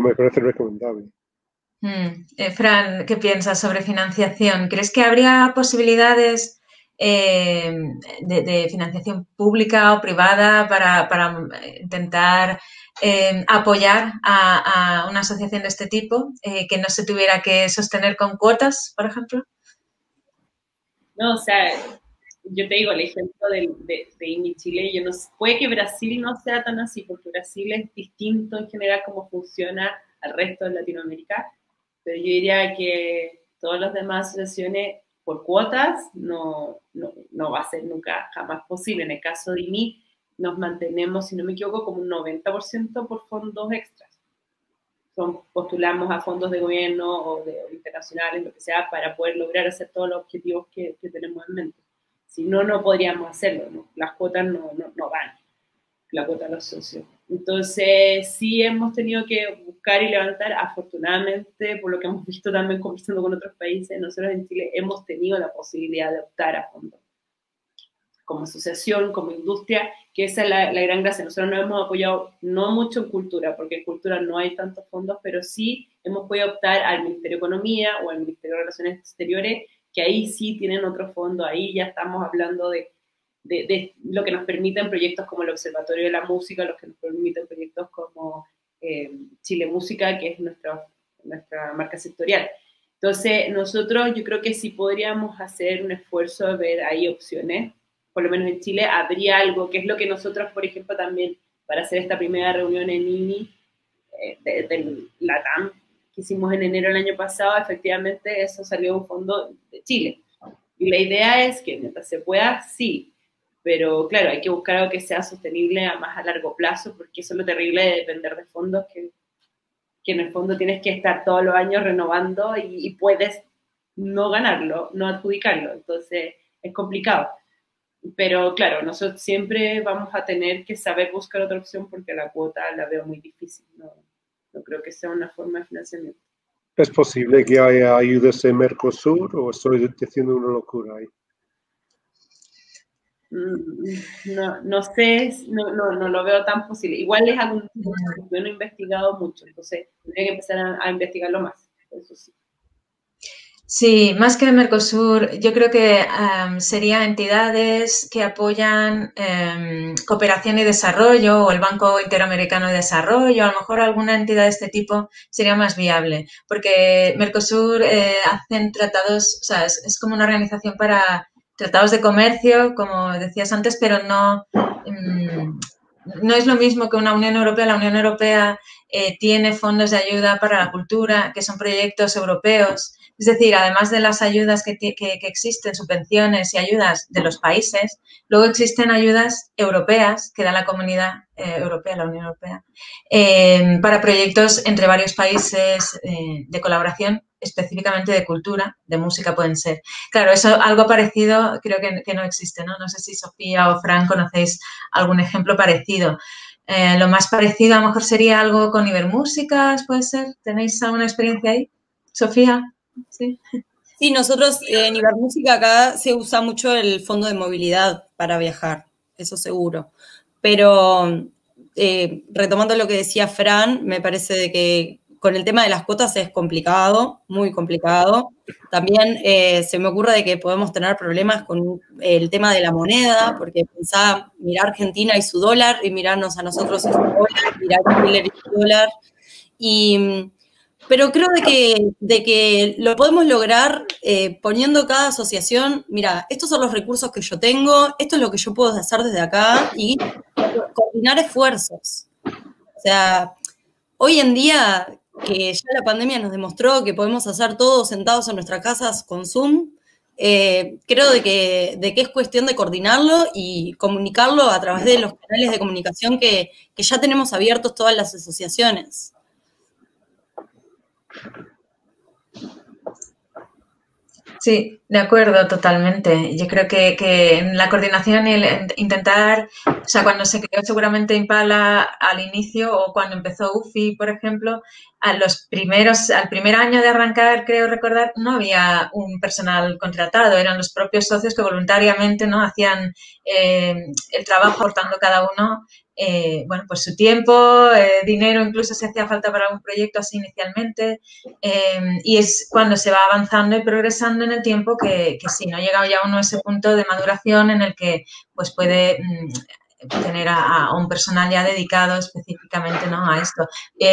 me parece recomendable. Fran, ¿qué piensas sobre financiación? ¿Crees que habría posibilidades de financiación pública o privada para intentar apoyar a una asociación de este tipo que no se tuviera que sostener con cuotas, por ejemplo? No, o sea... Yo te digo, el ejemplo de IMI Chile, puede que Brasil no sea tan así, porque Brasil es distinto en general cómo funciona al resto de Latinoamérica, pero yo diría que todas las demás asociaciones por cuotas no va a ser nunca jamás posible. En el caso de IMI nos mantenemos, si no me equivoco, como un 90% por fondos extras. Postulamos a fondos de gobierno o de internacionales, lo que sea, para poder lograr hacer todos los objetivos que tenemos en mente. Si no, no podríamos hacerlo, ¿no? Las cuotas no van, la cuota de los socios. Entonces, sí hemos tenido que buscar y levantar, afortunadamente, por lo que hemos visto también conversando con otros países, nosotros en Chile hemos tenido la posibilidad de optar a fondos. Como asociación, como industria, que esa es la gran gracia. Nosotros nos hemos apoyado no mucho en cultura, porque en cultura no hay tantos fondos, pero sí hemos podido optar al Ministerio de Economía o al Ministerio de Relaciones Exteriores, que ahí sí tienen otro fondo, ahí ya estamos hablando de lo que nos permiten proyectos como el Observatorio de la Música, los que nos permiten proyectos como Chile Música, que es nuestra marca sectorial. Entonces, nosotros yo creo que sí podríamos hacer un esfuerzo de ver ahí opciones, por lo menos en Chile habría algo, que es lo que nosotros, por ejemplo, también para hacer esta primera reunión en IMI, del LATAM, hicimos en enero del año pasado, efectivamente eso salió un fondo de Chile. Y la idea es que mientras se pueda, sí, pero claro, hay que buscar algo que sea sostenible a más a largo plazo, porque eso es lo terrible de depender de fondos, que en el fondo tienes que estar todos los años renovando y puedes no ganarlo, no adjudicarlo, entonces es complicado. Pero claro, nosotros siempre vamos a tener que saber buscar otra opción porque la cuota la veo muy difícil, no creo que sea una forma de financiamiento. ¿Es posible que haya ayudas en Mercosur o estoy diciendo una locura ahí? No sé, no lo veo tan posible. Igual es algo que yo no he investigado mucho, entonces tendría que empezar a investigarlo más, eso sí. Sí, más que Mercosur, yo creo que serían entidades que apoyan cooperación y desarrollo o el Banco Interamericano de Desarrollo, a lo mejor alguna entidad de este tipo sería más viable, porque Mercosur hacen tratados, o sea, es como una organización para tratados de comercio, como decías antes, pero no es lo mismo que una Unión Europea. La Unión Europea tiene fondos de ayuda para la cultura, que son proyectos europeos. Es decir, además de las ayudas que existen, subvenciones y ayudas de los países, luego existen ayudas europeas que da la Comunidad Europea, la Unión Europea, para proyectos entre varios países de colaboración, específicamente de cultura, de música pueden ser. Claro, eso algo parecido creo que no existe, ¿no? No sé si Sofía o Fran conocéis algún ejemplo parecido. Lo más parecido a lo mejor sería algo con Ibermúsicas, ¿puede ser? ¿Tenéis alguna experiencia ahí, Sofía? Sí, nosotros en Ibermúsica acá se usa mucho el fondo de movilidad para viajar, eso seguro. Pero retomando lo que decía Fran, me parece de que con el tema de las cuotas es complicado, muy complicado. También se me ocurre de que podemos tener problemas con el tema de la moneda, porque pensá, mirá Argentina y su dólar, y mirarnos a nosotros y su dólar, mirá Chile y su dólar, y... Pero creo de que lo podemos lograr poniendo cada asociación, mira, estos son los recursos que yo tengo, esto es lo que yo puedo hacer desde acá y coordinar esfuerzos. O sea, hoy en día que ya la pandemia nos demostró que podemos hacer todo sentados en nuestras casas con Zoom, creo de que es cuestión de coordinarlo y comunicarlo a través de los canales de comunicación que ya tenemos abiertos todas las asociaciones. Sí, de acuerdo, totalmente. Yo creo que la coordinación y el intentar, o sea, cuando se creó seguramente IMPALA al inicio o cuando empezó UFI, por ejemplo, al primer año de arrancar, creo recordar, no había un personal contratado, eran los propios socios que voluntariamente, ¿no?, hacían el trabajo aportando cada uno. Bueno, pues su tiempo, dinero, incluso si hacía falta para algún proyecto así inicialmente. Y es cuando se va avanzando y progresando en el tiempo que sí, no ha llegado ya uno a ese punto de maduración en el que pues puede tener a un personal ya dedicado específicamente, ¿no?, a esto.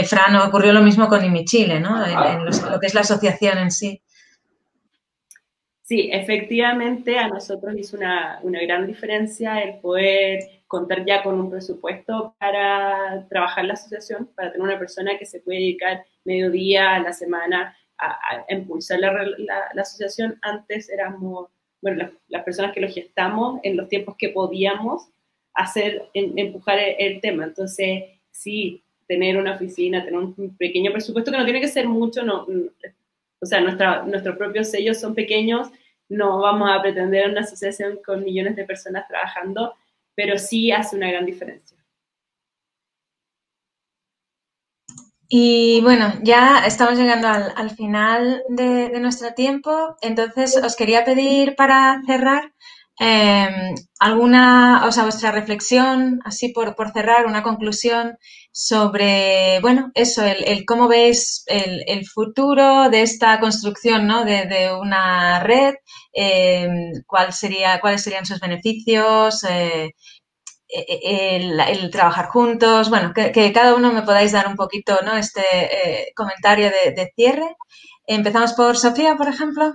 Fran, ocurrió lo mismo con IMI Chile, ¿no?, en lo que es la asociación en sí. Sí, efectivamente a nosotros hizo una gran diferencia el poder contar ya con un presupuesto para trabajar la asociación, para tener una persona que se puede dedicar medio día a la semana a impulsar la asociación. Antes éramos, bueno, las personas que lo gestamos en los tiempos que podíamos hacer, empujar el tema. Entonces, sí, tener una oficina, tener un pequeño presupuesto que no tiene que ser mucho, o sea, nuestros propios sellos son pequeños, no vamos a pretender una asociación con millones de personas trabajando, pero sí hace una gran diferencia. Y bueno, ya estamos llegando al final de nuestro tiempo, entonces os quería pedir para cerrar alguna, o sea, vuestra reflexión, así por cerrar, una conclusión sobre, bueno, eso, el cómo veis el futuro de esta construcción, ¿no?, de una red, cuáles serían sus beneficios, el trabajar juntos, bueno, que cada uno me podáis dar un poquito, ¿no?, este comentario de cierre. Empezamos por Sofía, por ejemplo.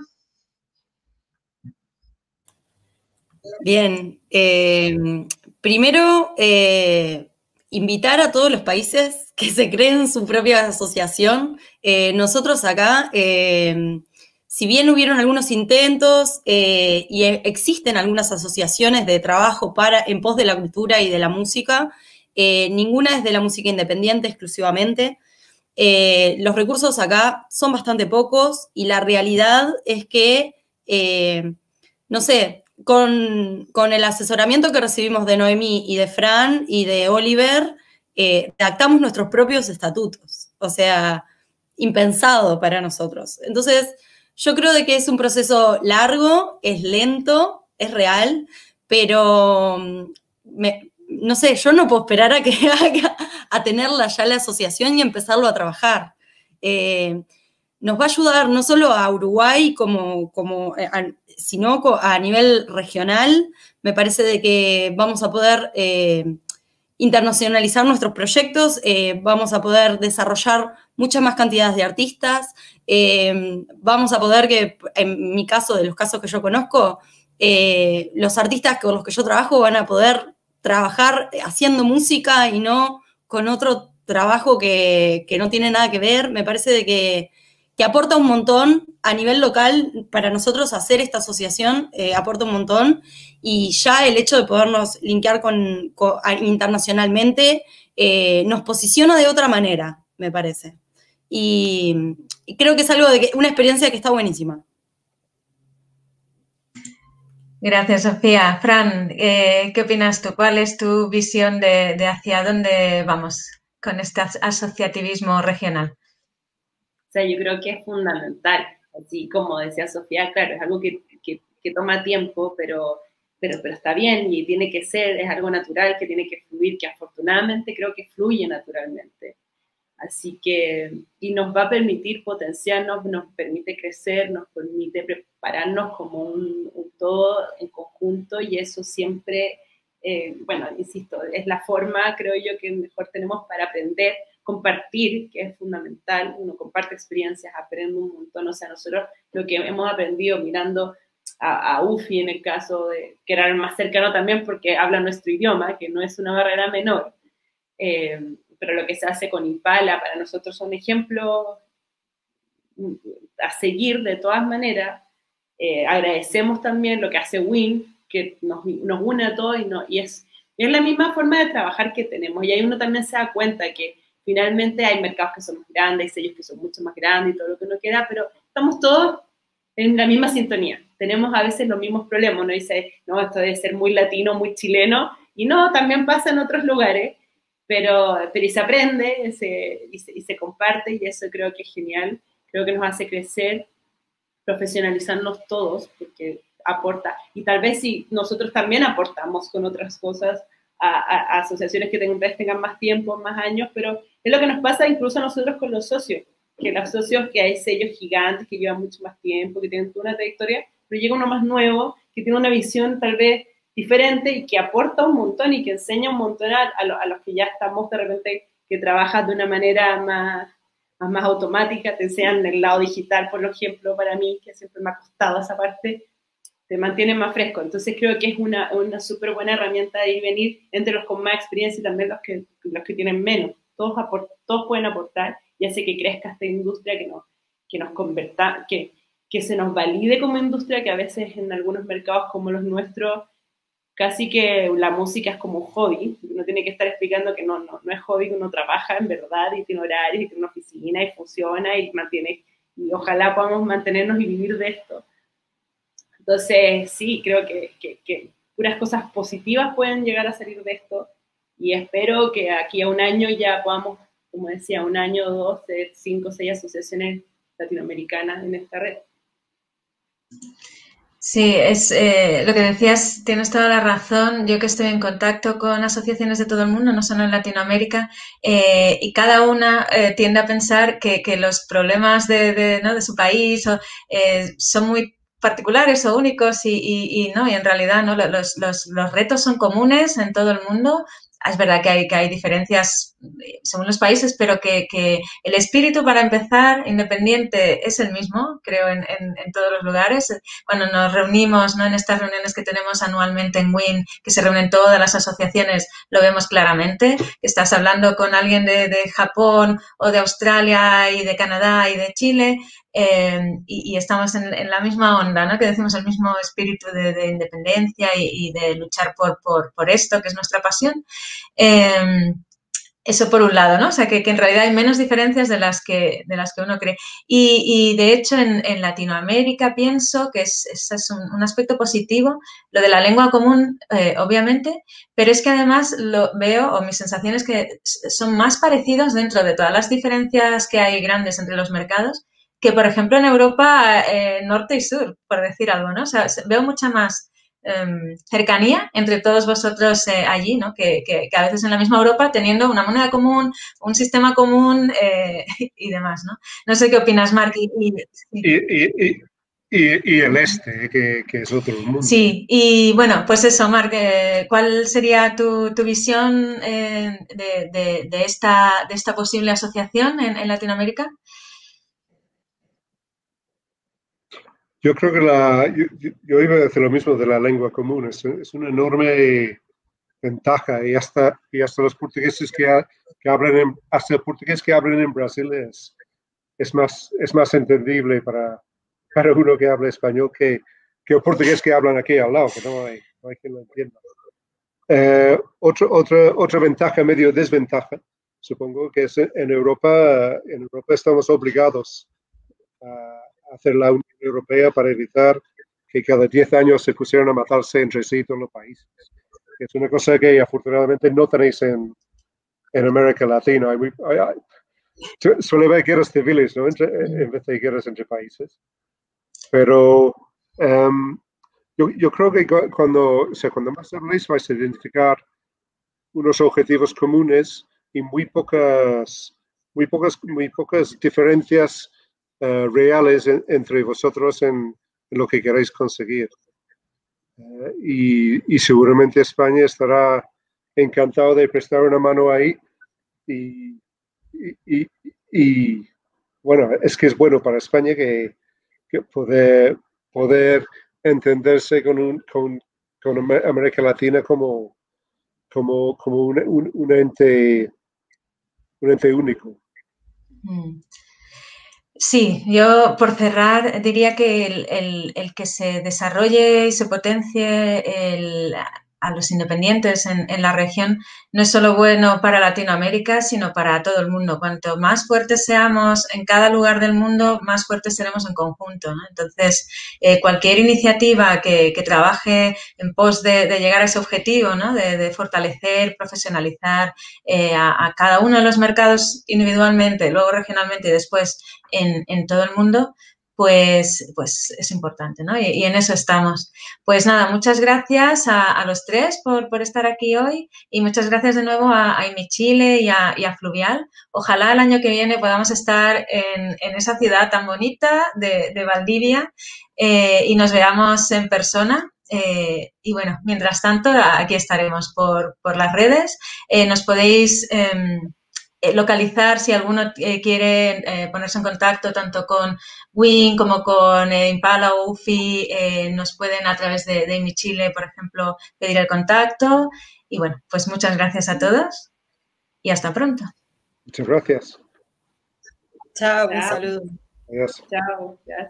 Bien, primero invitar a todos los países que se creen su propia asociación. Nosotros acá Si bien hubieron algunos intentos y existen algunas asociaciones de trabajo en pos de la cultura y de la música, ninguna es de la música independiente exclusivamente. Los recursos acá son bastante pocos y la realidad es que, no sé, con el asesoramiento que recibimos de Noemí y de Fran y de Oliver, redactamos nuestros propios estatutos, o sea, impensado para nosotros. Entonces, yo creo de que es un proceso largo, es lento, es real, pero no sé, yo no puedo esperar a tenerla ya la asociación y empezarlo a trabajar. Nos va a ayudar no solo a Uruguay, sino a nivel regional. Me parece de que vamos a poder internacionalizar nuestros proyectos, vamos a poder desarrollar muchas más cantidades de artistas, vamos a poder que, en mi caso, de los casos que yo conozco, los artistas con los que yo trabajo van a poder trabajar haciendo música y no con otro trabajo que no tiene nada que ver. Me parece de que aporta un montón a nivel local. Para nosotros hacer esta asociación aporta un montón, y ya el hecho de podernos linkear con internacionalmente nos posiciona de otra manera, me parece. Y creo que es algo una experiencia que está buenísima. Gracias, Sofía. Fran, ¿qué opinas tú? ¿Cuál es tu visión de hacia dónde vamos con este asociativismo regional? O sea, yo creo que es fundamental. Así como decía Sofía, claro, es algo que toma tiempo, pero está bien y tiene que ser, es algo natural que tiene que fluir, que afortunadamente creo que fluye naturalmente. Así que, y nos va a permitir potenciarnos, nos permite crecer, nos permite prepararnos como un todo en conjunto, y eso siempre, bueno, insisto, es la forma, creo yo, que mejor tenemos para aprender, compartir, que es fundamental. Uno comparte experiencias, aprende un montón. O sea, nosotros lo que hemos aprendido mirando a UFI, en el caso de que era el más cercano también porque habla nuestro idioma, que no es una barrera menor, pero lo que se hace con IMPALA para nosotros es un ejemplo a seguir de todas maneras. Agradecemos también lo que hace WIN, que nos une a todos, y es la misma forma de trabajar que tenemos. Y ahí uno también se da cuenta que finalmente hay mercados que son más grandes, hay sellos que son mucho más grandes y todo lo que uno quiera, pero estamos todos en la misma sintonía. Tenemos a veces los mismos problemas. Uno dice, no, esto debe ser muy latino, muy chileno, y no, también pasa en otros lugares. Pero se aprende y se comparte, y eso creo que es genial. Creo que nos hace crecer, profesionalizarnos todos, porque aporta. Y tal vez si nosotros también aportamos con otras cosas a asociaciones que tengan más tiempo, más años, pero es lo que nos pasa incluso a nosotros con los socios. Que los socios, que hay sellos gigantes que llevan mucho más tiempo, que tienen toda una trayectoria, pero llega uno más nuevo, que tiene una visión tal vez diferente y que aporta un montón y que enseña un montón a los que ya estamos de repente, que trabajas de una manera más automática. Te enseñan el lado digital, por ejemplo, para mí, que siempre me ha costado esa parte, te mantiene más fresco. Entonces creo que es una súper buena herramienta de ir venir entre los con más experiencia y también los que tienen menos. Todos pueden aportar y hace que crezca esta industria, que se nos valide como industria, que a veces en algunos mercados como los nuestros casi que la música es como un hobby. Uno tiene que estar explicando que no es hobby, que uno trabaja en verdad y tiene horarios y tiene una oficina y funciona y mantiene, y ojalá podamos mantenernos y vivir de esto. Entonces, sí, creo que puras cosas positivas pueden llegar a salir de esto, y espero que aquí a un año ya podamos, como decía, un año, dos, 5 o 6 asociaciones latinoamericanas en esta red. Sí, es lo que decías, tienes toda la razón. Yo que estoy en contacto con asociaciones de todo el mundo, no solo en Latinoamérica, y cada una tiende a pensar que los problemas de su país son muy particulares o únicos, y no, y en realidad no, los retos son comunes en todo el mundo. Es verdad que hay diferencias según los países, pero que el espíritu para empezar independiente es el mismo, creo, en todos los lugares. Bueno, nos reunimos, ¿no?, en estas reuniones que tenemos anualmente en WIN, que se reúnen todas las asociaciones, lo vemos claramente. Estás hablando con alguien de Japón o de Australia y de Canadá y de Chile, y estamos en la misma onda, ¿no?, que decimos el mismo espíritu de independencia y de luchar por esto, que es nuestra pasión. Eso por un lado, ¿no? O sea, que en realidad hay menos diferencias de las que uno cree. Y de hecho, en Latinoamérica pienso que ese es un aspecto positivo, lo de la lengua común, obviamente, pero es que además lo veo, o mi sensación es que son más parecidos dentro de todas las diferencias que hay grandes entre los mercados que, por ejemplo, en Europa norte y sur, por decir algo, ¿no? O sea, veo mucha más cercanía entre todos vosotros allí, ¿no?, que a veces en la misma Europa, teniendo una moneda común, un sistema común y demás, ¿no? No sé qué opinas, Mark. Y el este, que es otro mundo. Sí, y bueno, pues eso, Mark, ¿cuál sería tu visión de esta posible asociación en Latinoamérica? Yo creo que yo iba a decir lo mismo de la lengua común. Es una enorme ventaja, y hasta los portugueses que hablan hasta el portugués que hablan en Brasil es más entendible para uno que habla español que el portugués que hablan aquí al lado, que no hay quien lo entienda. Otra ventaja, medio desventaja, supongo que es en Europa estamos obligados a hacer la Unión Europea para evitar que cada 10 años se pusieran a matarse entre sí todos los países. Es una cosa que afortunadamente no tenéis en América Latina. Suele haber guerras civiles, ¿no?, en vez de guerras entre países. Pero yo creo que cuando más habléis vais a identificar unos objetivos comunes y muy pocas diferencias reales entre vosotros en lo que queráis conseguir. Y seguramente España estará encantado de prestar una mano ahí y bueno, es que es bueno para España que poder entenderse con América Latina como un ente único. Sí, yo por cerrar diría que el que se desarrolle y se potencie a los independientes en la región no es solo bueno para Latinoamérica, sino para todo el mundo. Cuanto más fuertes seamos en cada lugar del mundo, más fuertes seremos en conjunto, ¿no? Entonces, cualquier iniciativa que trabaje en pos de llegar a ese objetivo, ¿no?, de fortalecer, profesionalizar a cada uno de los mercados individualmente, luego regionalmente y después en todo el mundo, pues es importante, ¿no? Y en eso estamos. Pues nada, muchas gracias a los tres por estar aquí hoy y muchas gracias de nuevo a IMI Chile y a Fluvial. Ojalá el año que viene podamos estar en esa ciudad tan bonita de Valdivia y nos veamos en persona. Y bueno, mientras tanto, aquí estaremos por las redes. Nos podéis localizar si alguno quiere ponerse en contacto tanto con WIN como con IMPALA o UFI, nos pueden a través de IMI Chile, por ejemplo, pedir el contacto. Y bueno, pues muchas gracias a todos y hasta pronto. Muchas gracias. Chao, un saludo. Adiós. Chao, gracias.